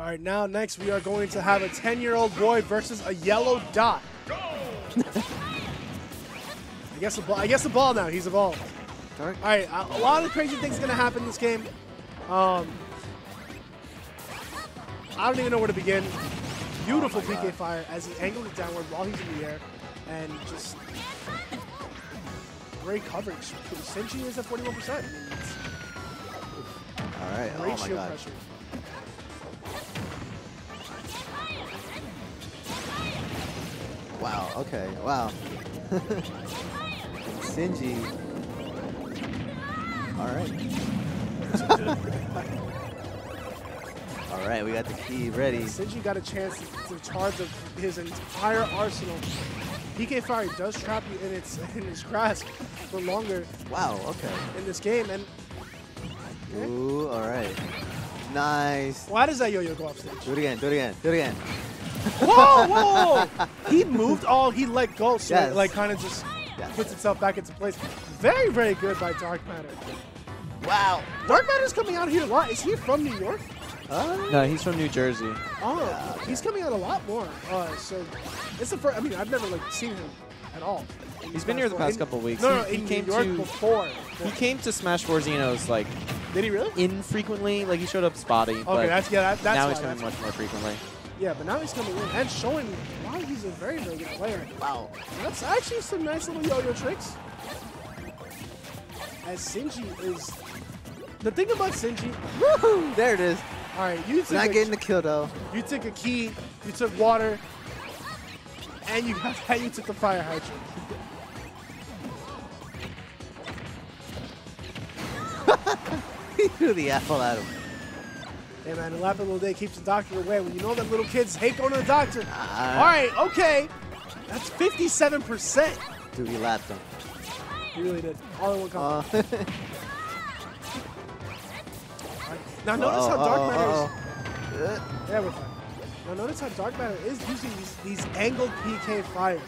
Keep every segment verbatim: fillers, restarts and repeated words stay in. All right, now next we are going to have a ten-year-old boy versus a yellow dot. I guess a ball. I guess a ball now. He's evolved. All right. All right. A, a lot of crazy things are gonna happen in this game. Um, I don't even know where to begin. Beautiful P K oh fire as he angled it downward while he's in the air, and just great coverage. Sinji is at forty-one percent. All right. Great oh shield my God. pressure. Wow, okay, wow. Sinji. Alright. Alright, we got the key ready. Sinji got a chance to, to charge of his entire arsenal. P K Fire does trap you in its in its grasp for longer. Wow, okay. In this game and okay. Ooh, alright. Nice. Why does that yo-yo go off stage? Do it again, do it again, do it again. Whoa, whoa, whoa! He moved all, he let go, so yes. it, like kind of just yes. puts itself back into place. Very, very good by darkMATTer. Wow. darkMATTer's coming out here a lot. Is he from New York? Uh, no, he's from New Jersey. Oh, yeah, okay. He's coming out a lot more. Uh, so it's the first. I mean, I've never like seen him at all. He's been here the past in, couple of weeks. No, no, he, he in came New York to, before, before. He came to Smash four Xeno's like. Did he really? Infrequently, like he showed up spotty. Okay, but that's yeah. That, that's now why, he's coming much right. more frequently. Yeah, but now he's coming in and showing why he's a very, very good player. Wow. That's actually some nice little yo-yo tricks. As Sinji is... The thing about Sinji... Woohoo! There it is. All right, you took... Not a, getting the kill, though. You took a key, you took water, and you got that, you took the fire hydrant. He threw the apple at him. Hey man, a laughing little day keeps the doctor away. When you know that little kids hate going to the doctor. Uh, All right, okay. That's fifty-seven percent. Dude, he lapped him. He really did. All in one combo. Uh, right. Now notice uh -oh, how darkMATTer uh -oh. is. Yeah, we're fine. Now notice how darkMATTer is using these, these angled P K fires,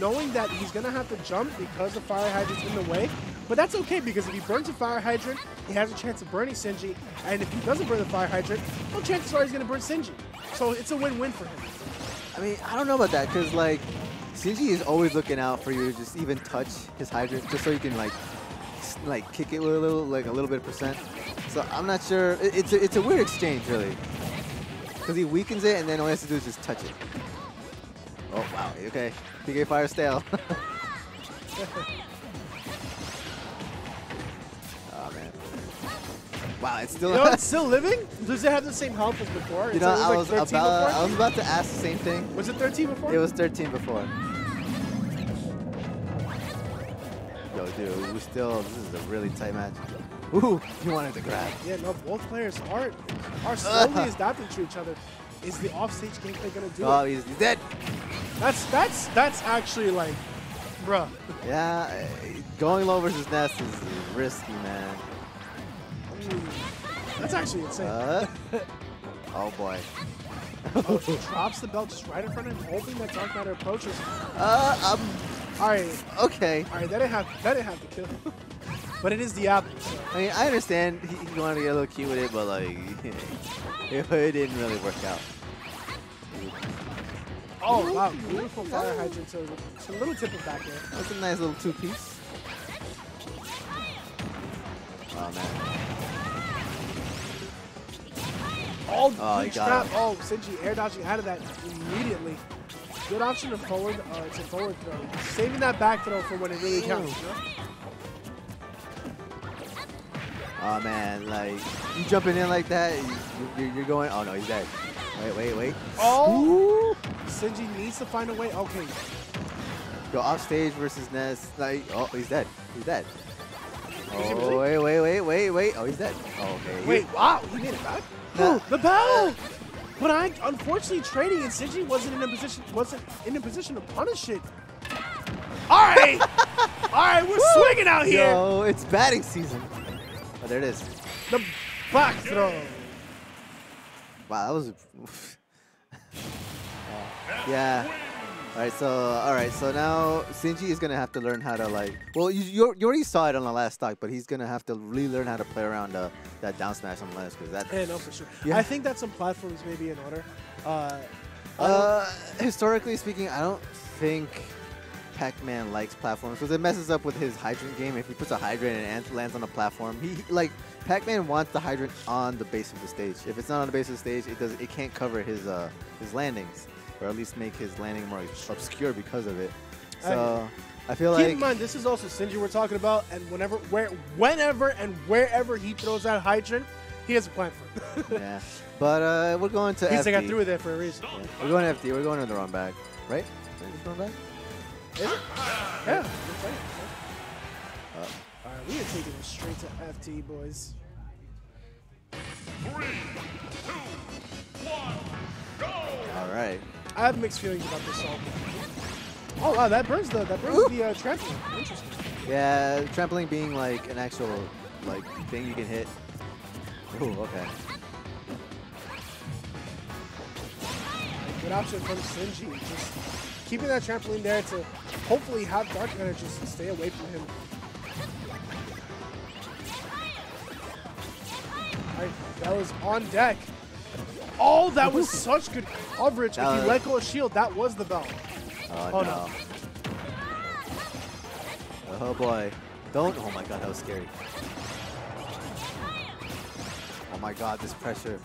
knowing that he's gonna have to jump because the fire hydrant's in the way. But that's okay, because if he burns a fire hydrant, he has a chance of burning Sinji, and if he doesn't burn the fire hydrant, no chances are he's going to burn Sinji. So it's a win-win for him. I mean, I don't know about that, because, like, Sinji is always looking out for you to just even touch his hydrant, just so you can, like, like kick it with a little, like, a little bit of percent. So I'm not sure. It's a, it's a weird exchange, really, because he weakens it, and then all he has to do is just touch it. Oh, wow. Okay. P K Fire stale. Wow, it's still. You know, it's still living. Does it have the same health as before? You know, I was about. I was about to ask the same thing. Was it thirteen before? It was thirteen before. Yo, dude, we still. This is a really tight match. Ooh, you wanted to grab. Yeah, no, both players are are slowly adapting to each other. Is the offstage gameplay gonna do? Oh, it? He's dead. That's that's that's actually like, bruh. Yeah, going low versus Ness is risky, man. That's actually insane. Uh, oh boy. Oh, he drops the belt just right in front of him, hoping that darkMATTer approaches. Uh, um. All right. Okay. All right. That didn't have. That didn't have to kill. But it is the apple. So. I mean, I understand he, he wanted to get a little cute with it, but like, it, it didn't really work out. Oh wow! Beautiful fire hydrant. So it's a little tip of back there. That's a nice little two-piece. Oh man. All oh, he got oh, Sinji air dodging out of that immediately. Good option to forward, uh, to forward throw. Saving that back throw for when it really counts. Oh man, like you jumping in like that, you're, you're going. Oh no, he's dead. Wait, wait, wait. Oh, ooh. Sinji needs to find a way. Okay. Go off stage versus Ness. Like, oh, he's dead. He's dead. Oh wait, wait, wait, wait, wait. Oh, he's dead. Oh, okay. Wait, wow, he made it back. No. Ooh, the bell! But I unfortunately trading and Sinji wasn't in a position wasn't in a position to punish it. Alright! Alright, we're Woo! swinging out here! Yo, it's batting season. Oh, there it is. The back throw. Wow, that was a... uh, yeah. Alright, so alright, so now Sinji is gonna have to learn how to like. Well, you, you you already saw it on the last stock, but he's gonna have to really learn how to play around uh, that down smash on the last, because that. Yeah, no, for sure. Yeah. I think that some platforms may be in order. Uh, uh, historically speaking, I don't think Pac-Man likes platforms because it messes up with his hydrant game. If he puts a hydrant and it lands on a platform, he like Pac-Man wants the hydrant on the base of the stage. If it's not on the base of the stage, it does it can't cover his uh his landings, or at least make his landing more obscure because of it. So I, I feel keep like... Keep in mind, this is also Sinji we're talking about, and whenever where, whenever, and wherever he throws out hydrant, he has a plan for it. Yeah, but uh, we're going to F D. He's like, I threw it there for a reason. Yeah. We're going to F D. We're going to the wrong bag. Right? Is the wrong bag? Is it? Yeah. Right. Uh, All right, we are taking it straight to F T, boys. Three, two, one, go! All right. I have mixed feelings about this song. Oh wow, that burns the that burns Ooh. the uh, trampoline. Interesting. Yeah, trampoline being like an actual like thing you can hit. Ooh, okay. Good option from Sinji. Just keeping that trampoline there to hopefully have Dark Matter just stay away from him. Alright, that was on deck. Oh, that was such good coverage. That if you let go of shield, that was the bell. Oh, oh no. no. Oh, boy. Don't. Oh, my God. That was scary. Oh, my God. This pressure.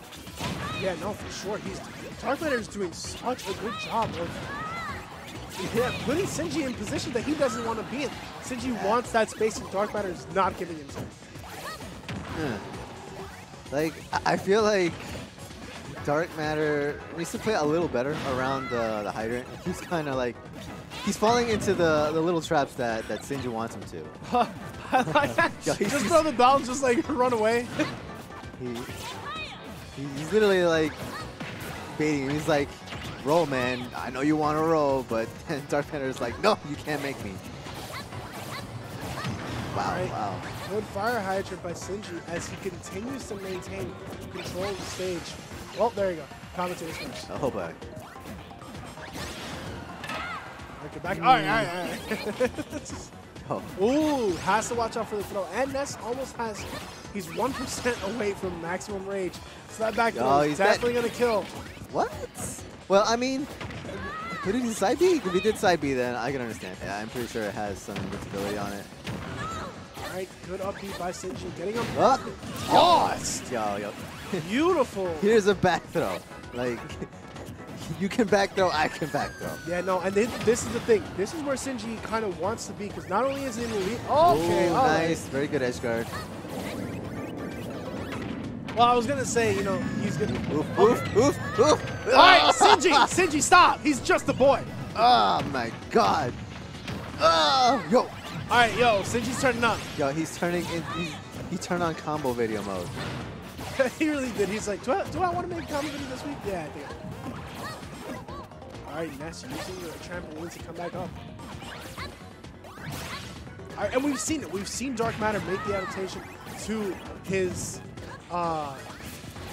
Yeah, no, for sure. He's darkMATTer is doing such a good job of yeah, putting Sinji in position that he doesn't want to be in. Sinji yeah. wants that space, and darkMATTer is not giving him time. Like, I feel like darkMATTer needs to play a little better around the, the hydrant. He's kind of like, he's falling into the, the little traps that, that Sinji wants him to. I like that. Yo, just throw the ball and just like run away. he, he's literally like baiting him. He's like, roll, man. I know you want to roll, but darkMATTer is like, no, you can't make me. Wow, right. wow. Good fire hydrant by Sinji as he continues to maintain control of the stage. Well, there you go. Commentator's first. Oh, boy. Back. back. Mm. All right, all right, all right. oh. Ooh, has to watch out for the throw. And Ness almost has, he's one percent away from maximum rage. So that back throw is definitely going to kill. What? Well, I mean, could he do side B? If he did side B, then I can understand. Yeah, I'm pretty sure it has some invincibility on it. All right, good upbeat by Sinji. Getting him up. Lost. Yo, yo. Beautiful. Here's a back throw. Like, you can back throw, I can back throw. Yeah, no, and then this is the thing. This is where Sinji kind of wants to be, because not only is he in the lead. Oh, okay. Ooh, nice. Right. Very good edge guard. Well, I was going to say, you know, he's going to. Oof, oof, oof, oof. All right, Sinji, Sinji, stop. He's just a boy. Oh, my God. Oh, yo. All right, yo, Sinji's turning up. Yo, he's turning in. He's, he turned on combo video mode. He really did. He's like, do I, do I want to make a comedy this week? Yeah, I think I All right, Ness using the trampoline to come back up. All right, and we've seen it. We've seen darkMATTer make the adaptation to his uh,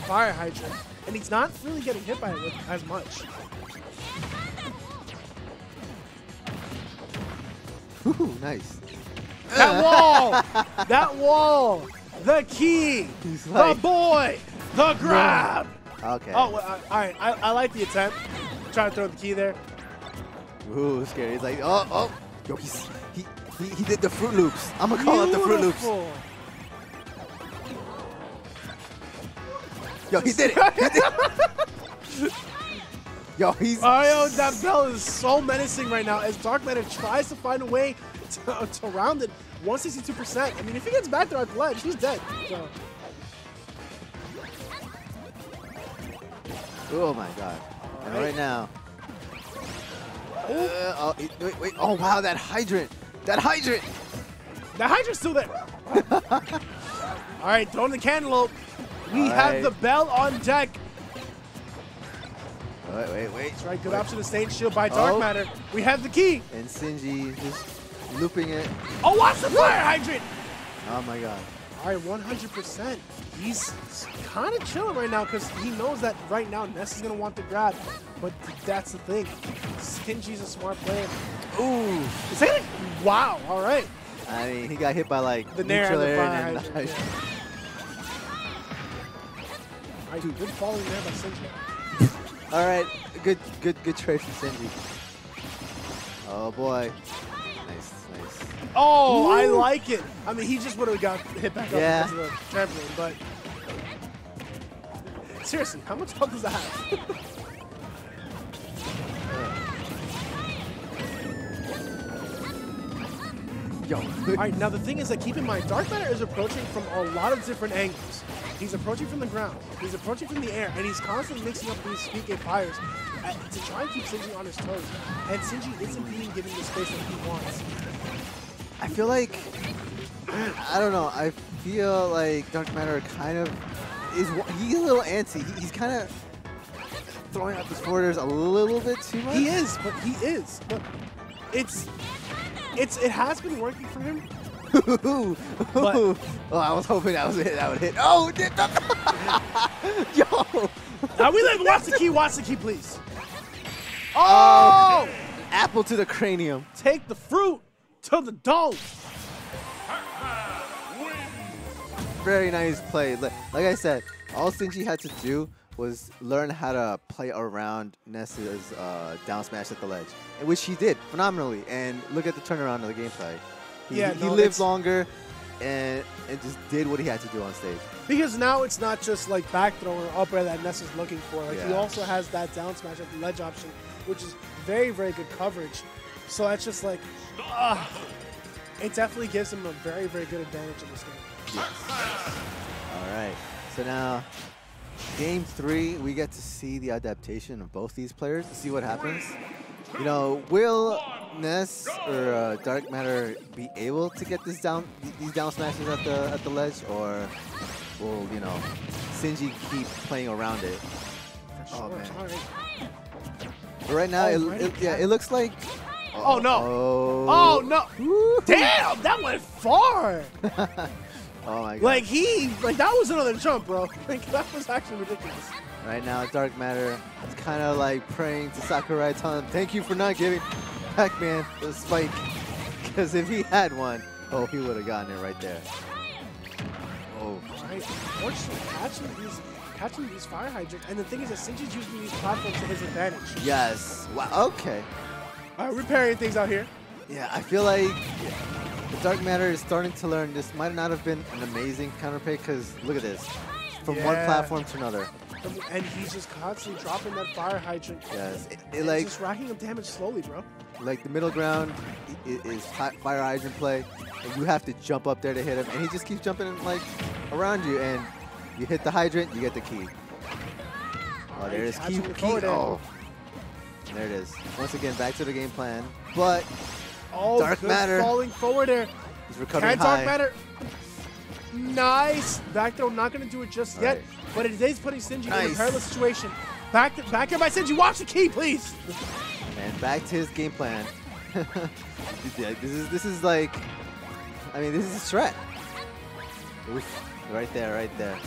fire hydrant, and he's not really getting hit by it as much. Ooh, nice. That wall! That wall! The key, like, the boy, the grab. Yeah. Okay. Oh, well, all right. I, I like the attempt. I'm trying to throw the key there. Ooh, scary. He's like, oh, oh. Yo, he's, he, he, he did the Fruit Loops. I'm gonna call Beautiful. it the Fruit Loops. Yo, he did it. He did it. Yo, he's. Oh, yo, that bell is so menacing right now as darkMATTer tries to find a way to, to round it. one sixty-two percent. I mean, if he gets back there at ledge, he's dead. So. Oh my God! All and right, right now. Uh, oh, wait, wait! Oh wow, that hydrant! That hydrant! That hydrant's still there. All right, throwing the cantaloupe. We All have right. the bell on deck. Wait, wait, wait! That's right. Good wait. option to stage shield by darkMATTer. Oh. We have the key. And Sinji just. Looping it. Oh, watch the fire hydrant! Oh my God. Alright, one hundred percent. He's kind of chilling right now because he knows that right now Ness is going to want the grab. But that's the thing. Sinji's a smart player. Ooh. Is that it? Wow. Alright. I mean, he got hit by like the Nair and the fire hydrant. Yeah. Alright, dude, good following there by Sinji. Alright, good, good, good trade from Sinji. Oh boy. Nice, nice. Oh, ooh. I like it. I mean, he just would have got hit back up yeah. because of the trampoline, but seriously, how much health does that have? Yo. Alright, now the thing is that keep in mind, darkMATTer is approaching from a lot of different angles. He's approaching from the ground, he's approaching from the air, and he's constantly mixing up these sneaky fires uh, to try and keep Sinji on his toes. And Sinji isn't being given the space that he wants. I feel like, I don't know, I feel like darkMATTer kind of is, he's a little antsy. He, he's kind of throwing out his borders a little bit too much. He is, but he is. But it's... It's, it has been working for him. but, oh, I was hoping that was a hit. That would hit. Oh, did the yo! Now we live. Watch the key. Watch the key, please. Oh! Uh, apple to the cranium. Take the fruit to the dome. Very nice play. Like I said, all Sinji had to do was learn how to play around Ness's uh, down smash at the ledge, which he did phenomenally. And look at the turnaround of the gameplay. He, yeah, he, no, he lived longer and, and just did what he had to do on stage. Because now it's not just like back throw or up air that Ness is looking for. Like yeah. He also has that down smash at the ledge option, which is very, very good coverage. So that's just like, uh, it definitely gives him a very, very good advantage in this game. Yes. All right, so now, Game three, we get to see the adaptation of both these players to see what happens. You know, will Ness or uh, darkMATTer be able to get this down, these down smashes at the at the ledge, or will you know Sinji keep playing around it? Sure, oh man! Sorry. But right now, oh, it, it, yeah, it looks like. Oh, oh no! Oh, oh no! Woo. Damn, that went far. Oh my god. Like he, like that was another jump, bro. Like that was actually ridiculous. Right now, darkMATTer is kind of like praying to Sakurai, telling him, thank you for not giving Pac-Man the spike. Because if he had one, oh, he would have gotten it right there. Oh. Right. Unfortunately, catching these, catching these fire hydrants. And the thing is that Sinji's using these platforms to his advantage. Yes. Wow. Okay. All right, we're parrying things out here. Yeah, I feel like... Yeah. The darkMATTer is starting to learn. This might not have been an amazing counter pick because look at this. From yeah. one platform to another. And he's just constantly dropping that fire hydrant. Yes. It, it like, just racking up damage slowly, bro. Like the middle ground is hot fire hydrant play. And you have to jump up there to hit him. And he just keeps jumping like around you. And you hit the hydrant, you get the key. Oh, there it is. Key, key. Oh. There it is. Once again, back to the game plan. But... Oh, darkMATTer falling forward air. He's recovering high. darkMATTer. Nice. Back throw not going to do it just all yet, right. But it is putting Sinji nice. in a perilous situation. Back to, back here by Sinji. Watch the key, please. And back to his game plan. this is this is like, I mean, this is a threat. Right there, right there.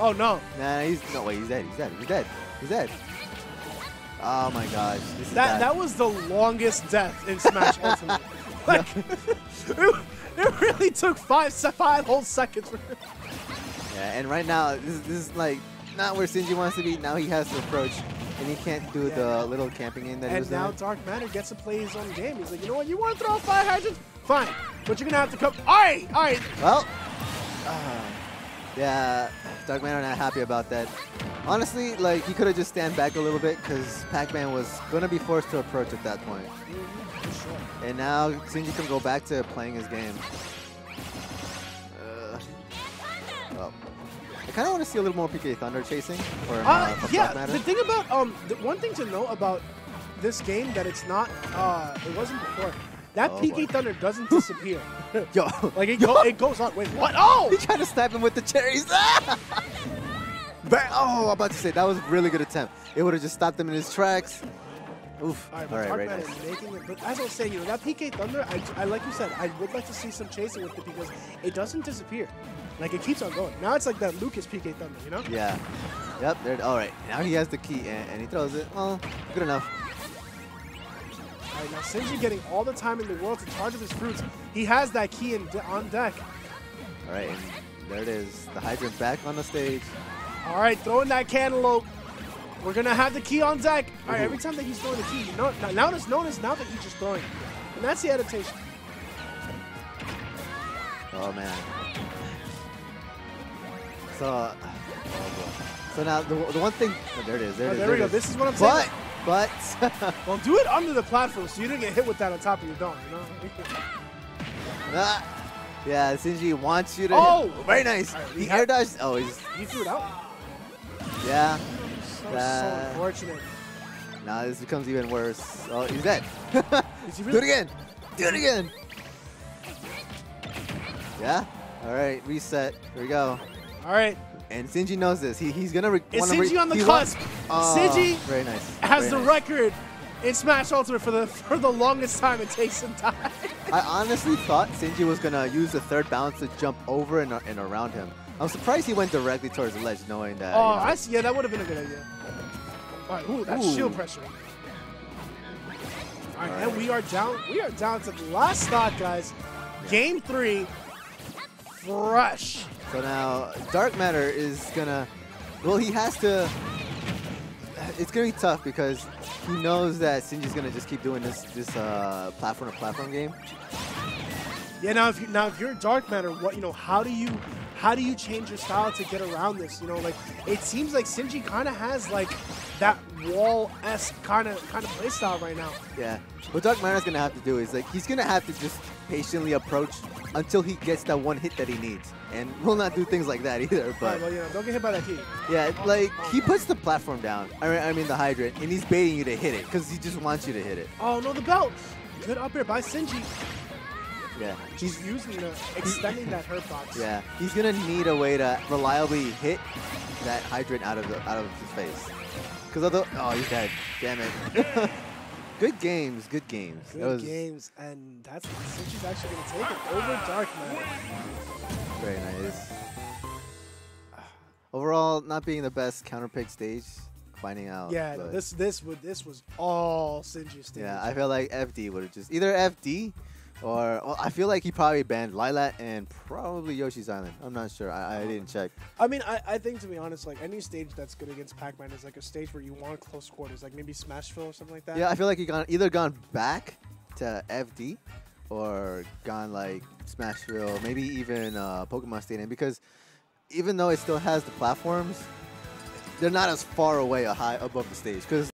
Oh no. Nah, he's no way. He's dead. He's dead. He's dead. He's dead. Oh my gosh. This that, that was the longest death in Smash Ultimate. Like, it, it really took five five whole seconds. Yeah, and right now, this, this is like not where Sinji wants to be. Now he has to approach, and he can't do yeah, the yeah. little camping in that and he was doing. And now darkMATTer gets to play his own game. He's like, you know what, you want to throw a fire hydrant? Fine, but you're going to have to come. All right, all right. Well, uh, yeah, darkMATTer not happy about that. Honestly, like, he could have just stand back a little bit because Pac-Man was going to be forced to approach at that point. Mm-hmm. And now Sinji can go back to playing his game. Uh, well, I kind of want to see a little more P K Thunder chasing. For, uh, uh, for yeah, Pac-Man. The thing about, um, the one thing to know about this game that it's not, uh, it wasn't before. That oh, P K boy. Thunder doesn't disappear. Yo. Like, it, Yo. Go, it goes on. Wait, what? Oh! He tried to stab him with the cherries. Oh, I'm about to say, that was a really good attempt. It would have just stopped him in his tracks. Oof. All right, all right, right now. Making it, but as I was saying, you know, that P K Thunder, I, I, like you said, I would like to see some chasing with it because it doesn't disappear. Like, it keeps on going. Now it's like that Lucas P K Thunder, you know? Yeah. Yep, there, all right. Now he has the key, and, and he throws it. Well, good enough. All right, now Sinji getting all the time in the world to target his fruits. He has that key in de on deck. All right, and there it is. The Hydrant back on the stage. All right, throwing that cantaloupe. We're going to have the key on deck. All right, every time that he's throwing the key, you know, now it's noticed now that he's just throwing it. And that's the adaptation. Oh, man. So, uh, oh so now the, the one thing, oh, there it is. There, oh, it is, there, there we go. Is. This is what I'm saying. But, but. Well, do it under the platform so you don't get hit with that on top of your dome, you know? ah, yeah, Sinji wants you to. Oh, hit. Very nice. Right, he air dodged. Oh, he's. You threw it out. Yeah. That was so unfortunate. Nah, this becomes even worse. Oh, he's dead. He really? Do it again. Do it again. Yeah. All right. Reset. Here we go. All right. And Sinji knows this. He he's gonna. Re Is Sinji re on the cusp? Oh, Sinji very nice. has very the nice. record in Smash Ultimate for the for the longest time it takes to die. I honestly thought Sinji was gonna use the third bounce to jump over and and around him. I'm surprised he went directly towards the ledge, knowing that. Oh, you know, I see. Yeah, that would have been a good idea. All right, ooh, that's ooh. shield pressure. All right, all right, and we are down. We are down to the last stock, guys. Game three, fresh. So now, darkMATTer is gonna. Well, he has to. It's gonna be tough because he knows that Sinji's gonna just keep doing this this uh, platform to platform game. Yeah. Now, if you, now if you're darkMATTer, what you know? How do you? How do you change your style to get around this? You know, like, it seems like Sinji kind of has, like, that wall-esque kind of kind of play style right now. Yeah. What darkMATTer's going to have to do is, like, he's going to have to just patiently approach until he gets that one hit that he needs. And we'll not do things like that either, but... Right, well, you know, don't get hit by that key. Yeah, oh, like, oh, he puts the platform down, I mean, I mean the hydrant, and he's baiting you to hit it because he just wants you to hit it. Oh, no, the belt! Good up here by Sinji. Yeah, he's using the extending that hurt box. Yeah, he's gonna need a way to reliably hit that hydrant out of the, out of his face. Cause although, oh, he's dead. Damn it. Good games, good games. Good was, games, and that's Sinji's actually gonna take it over darkMATTer. Very nice. Overall, not being the best counter pick stage. Finding out. Yeah, no, this this would this was all Sinji's stage. Yeah, I feel like F D would have just either F D. Or, well, I feel like he probably banned Lylat and probably Yoshi's Island. I'm not sure. I, I didn't check. I mean, I, I think, to be honest, like, any stage that's good against Pac-Man is like a stage where you want close quarters, like maybe Smashville or something like that. Yeah, I feel like he gone either gone back to F D or gone like Smashville, maybe even uh, Pokemon Stadium, because even though it still has the platforms, they're not as far away or high above the stage. Because